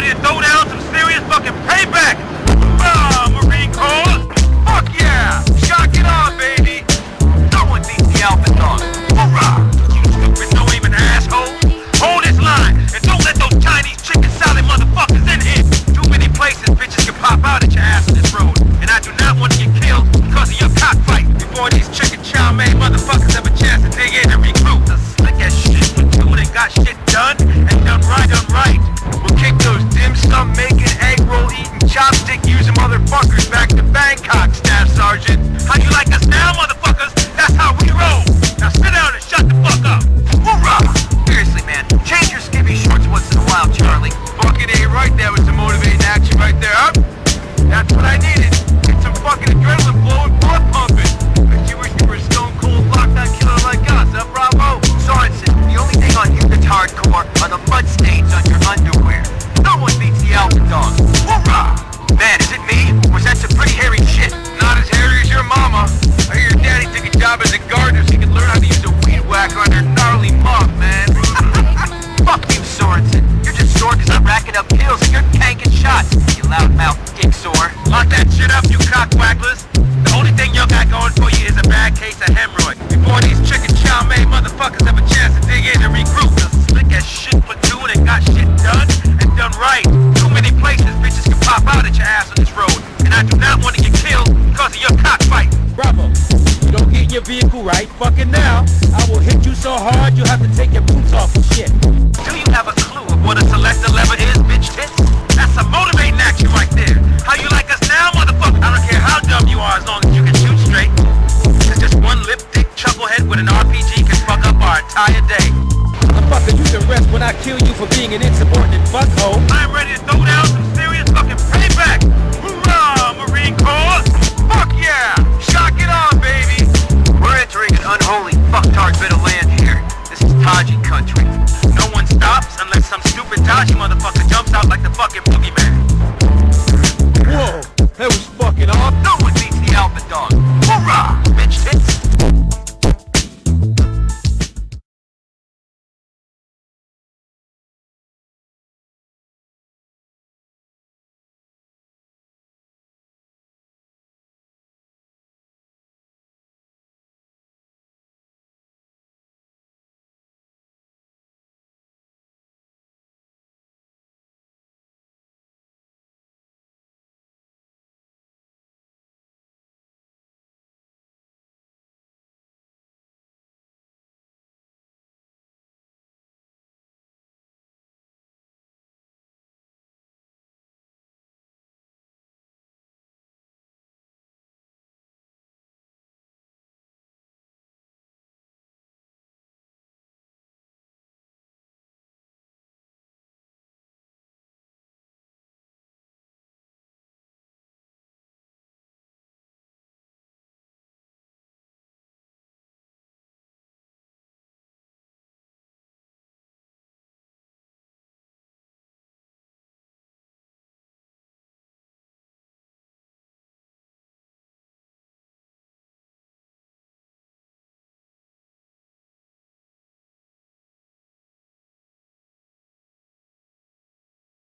ready to throw down some serious fucking payback! Marine Corps! Fuck yeah! Shock it on, baby! Someone beat the outfit on! Hurrah! You stupid no-aiming asshole! Hold this line! And don't let those Chinese chicken salad motherfuckers in here! Too many places bitches can pop out at your ass on this road! And I do not want to get killed because of your cockfight before these chicken chow mein motherfuckers have a chance to dig in and recruit! The slick as shit with you that got shit done and done right, done right! We'll kick those dim sum making, egg roll eating, chopstick using motherfuckers back to Bangkok, Staff Sergeant! How you like us now, motherfuckers? That's how we roll! Now sit down and shut the fuck up! Hoorah! Seriously, man, change your skivvy shorts once in a while, Charlie. Fucking A right there with some motivating action right there, up! That's what I needed! Get some fucking adrenaline blowing, blood pumping! I do wish you were a stone cold lockdown killer like us, huh, bravo? Sorensen, the only thing on Hypnot's hardcore are the mud stains on your underwear. Someone beats the alpha dog. Hoorah! Man, is it me? Was that some pretty hairy shit? Not as hairy as your mama. I hear your daddy took a job as a gardener so he could learn how to use a weed whacker on your gnarly mom, man. Fuck you, Sorensen. You're just sore because I'm racking up kills and you're tanking shots, you loudmouth dick sore. Lock that shit up, you cockwagglers. The only thing y'all got going for you is a bad case of hemorrhoid. Before these chicken chow mein motherfuckers have a chance to dig in and regroup. The slick as shit platoon and got shit done. Done right. Too many places bitches can pop out at your ass on this road, and I do not want to get killed because of your cockfight. Bravo, you don't get in your vehicle right fucking now, I will hit you so hard you'll have to take your boots off and shit. Do you have a clue of what a selector lever is, bitch tits? That's some motivating action right there. How you like us now, motherfucker? I don't care how dumb you are as long as you can shoot straight. It's just one lip-dick chucklehead with an RPG can fuck up our entire day. Motherfucker, you can rest when I kill you for being an insubordinate fuckhole. I'm ready to throw down some serious fucking payback! Hoorah, Marine Corps! Fuck yeah! Shock it on, baby! We're entering an unholy fucktard bit of land here. This is Taji country. No one stops unless some stupid Taji motherfucker jumps out like the fucking boogeyman.